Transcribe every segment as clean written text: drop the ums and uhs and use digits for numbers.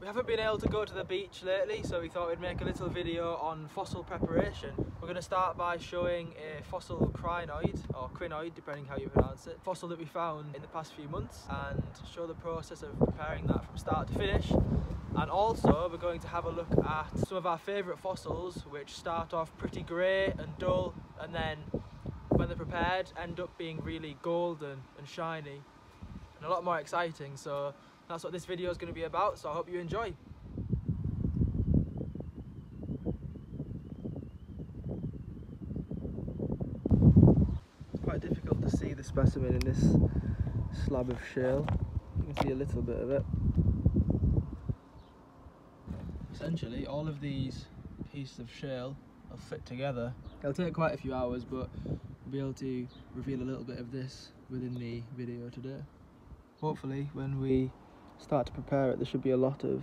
We haven't been able to go to the beach lately, so we thought we'd make a little video on fossil preparation. We're going to start by showing a fossil crinoid, or crinoid depending how you pronounce it, fossil that we found in the past few months, and show the process of preparing that from start to finish. And also we're going to have a look at some of our favourite fossils which start off pretty grey and dull, and then when they're prepared end up being really golden and shiny and a lot more exciting. So that's what this video is going to be about, so I hope you enjoy. It's quite difficult to see the specimen in this slab of shale. You can see a little bit of it. Essentially, all of these pieces of shale will fit together. It'll take quite a few hours, but we'll be able to reveal a little bit of this within the video today. Hopefully, when we start to prepare it, there should be a lot of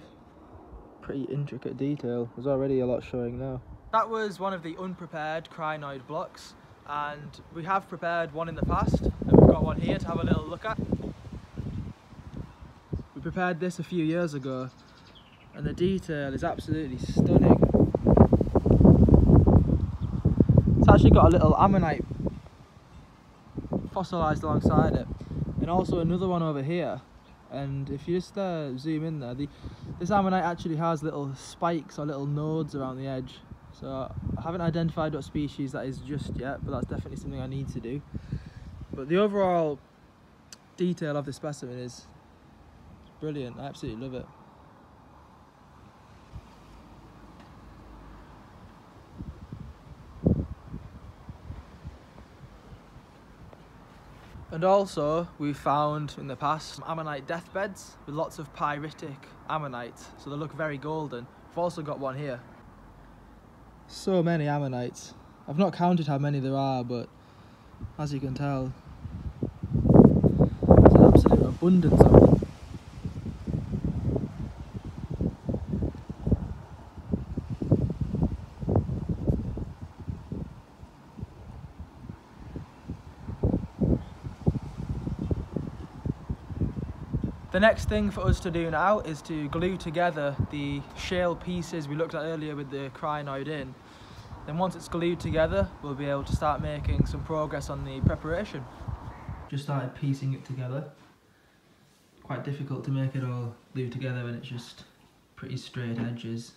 pretty intricate detail. There's already a lot showing now. That was one of the unprepared crinoid blocks, and we have prepared one in the past, and we've got one here to have a little look at. We prepared this a few years ago, and the detail is absolutely stunning. It's actually got a little ammonite fossilised alongside it, and also another one over here. And if you just zoom in there, this ammonite actually has little spikes or little nodes around the edge, so I haven't identified what species that is just yet, but that's definitely something I need to do. But the overall detail of the specimen is brilliant. I absolutely love it. And also, we found in the past ammonite deathbeds with lots of pyritic ammonite, so they look very golden. We've also got one here. So many ammonites. I've not counted how many there are, but as you can tell, there's an absolute abundance of them. The next thing for us to do now is to glue together the shale pieces we looked at earlier with the crinoid in. Then once it's glued together, we'll be able to start making some progress on the preparation. Just started piecing it together. Quite difficult to make it all glue together when it's just pretty straight edges.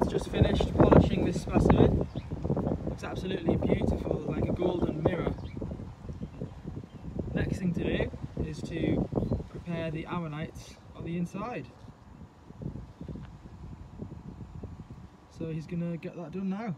Dad's just finished polishing this specimen. Looks absolutely beautiful, like a golden mirror. Next thing to do is to prepare the ammonites on the inside. So he's going to get that done now.